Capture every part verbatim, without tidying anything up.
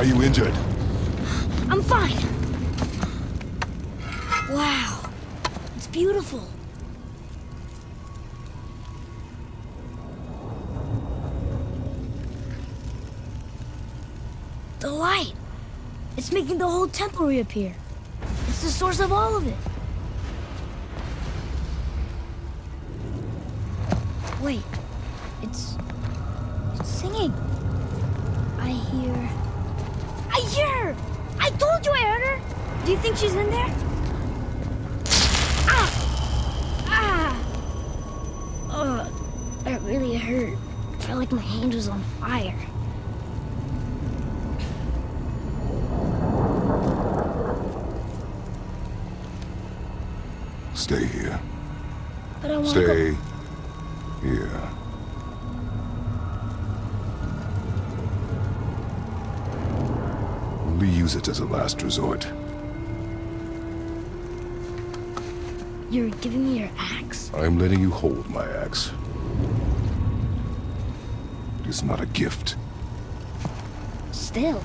Are you injured? I'm fine. Wow, it's beautiful. The light. It's making the whole temple reappear. It's the source of all of it. Wait, it's... it's singing. I hear... I hear her! I told you I heard her! Do you think she's in there? Ah! Ah! Oh, that really hurt. I felt like my hand was on fire. Stay here. But I want to go. Stay here. Only use it as a last resort. You're giving me your axe? I'm letting you hold my axe. It is not a gift. Still.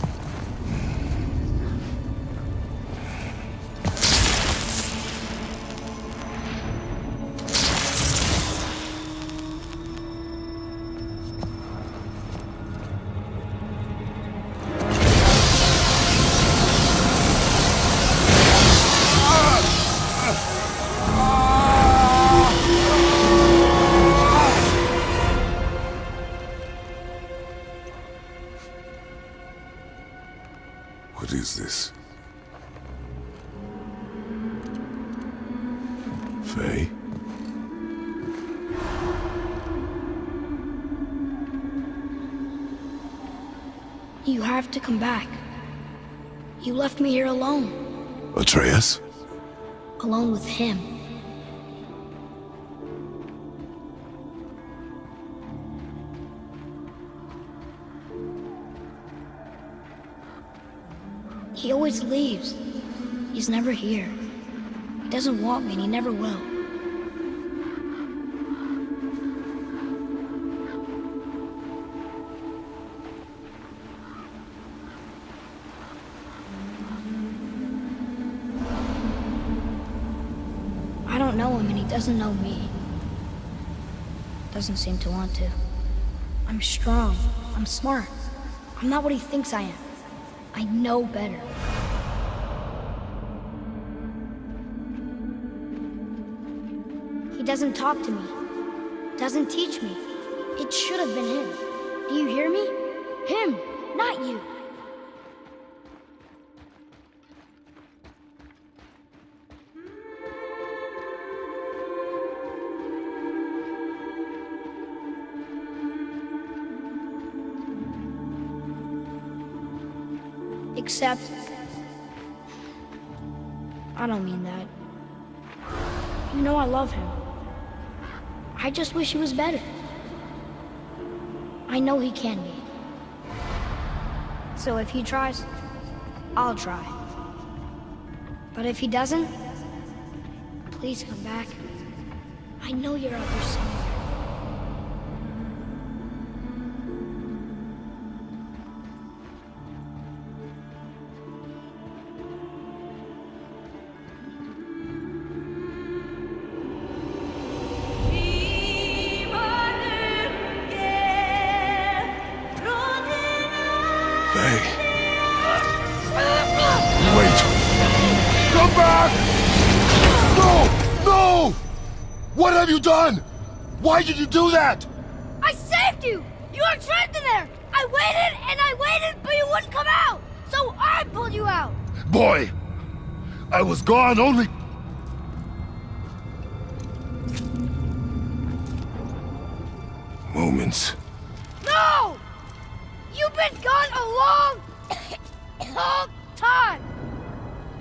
What is this? Faye? You have to come back. You left me here alone. Atreus? Alone with him. He always leaves. He's never here. He doesn't want me, and he never will. I don't know him, and he doesn't know me. Doesn't seem to want to. I'm strong. I'm smart. I'm not what he thinks I am. I know better. He doesn't talk to me. Doesn't teach me. It should have been him. Do you hear me? Him, not you. Except... I don't mean that. You know I love him. I just wish he was better. I know he can be. So if he tries, I'll try. But if he doesn't, please come back. I know you're out there somewhere. What have you done? Why did you do that? I saved you! You were trapped in there! I waited and I waited, but you wouldn't come out! So I pulled you out! Boy! I was gone only... moments. No! You've been gone a long, long time!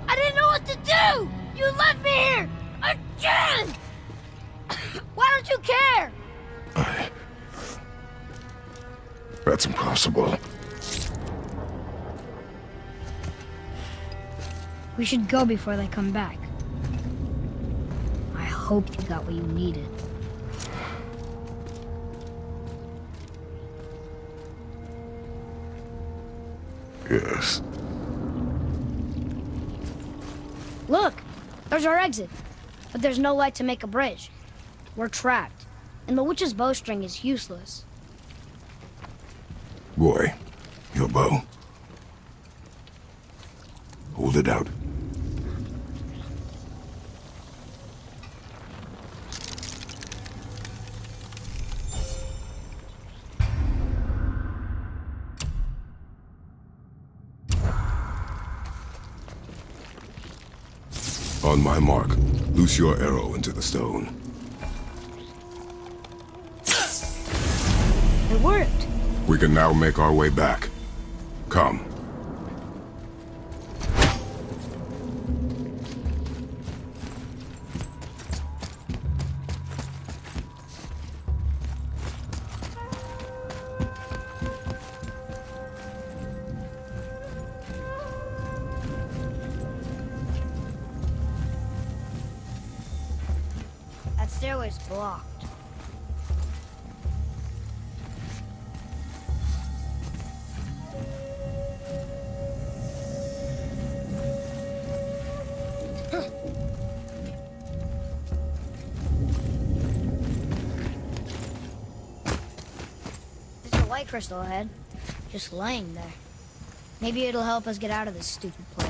I didn't know what to do! You left me here! Again! Why don't you care? I... That's impossible. We should go before they come back. I hope you got what you needed. Yes. Look, there's our exit, but there's no light to make a bridge. We're trapped, and the witch's bowstring is useless. Boy, your bow. Hold it out. On my mark, loose your arrow into the stone. It worked. We can now make our way back. Come. Crystal head, just laying there. Maybe it'll help us get out of this stupid place.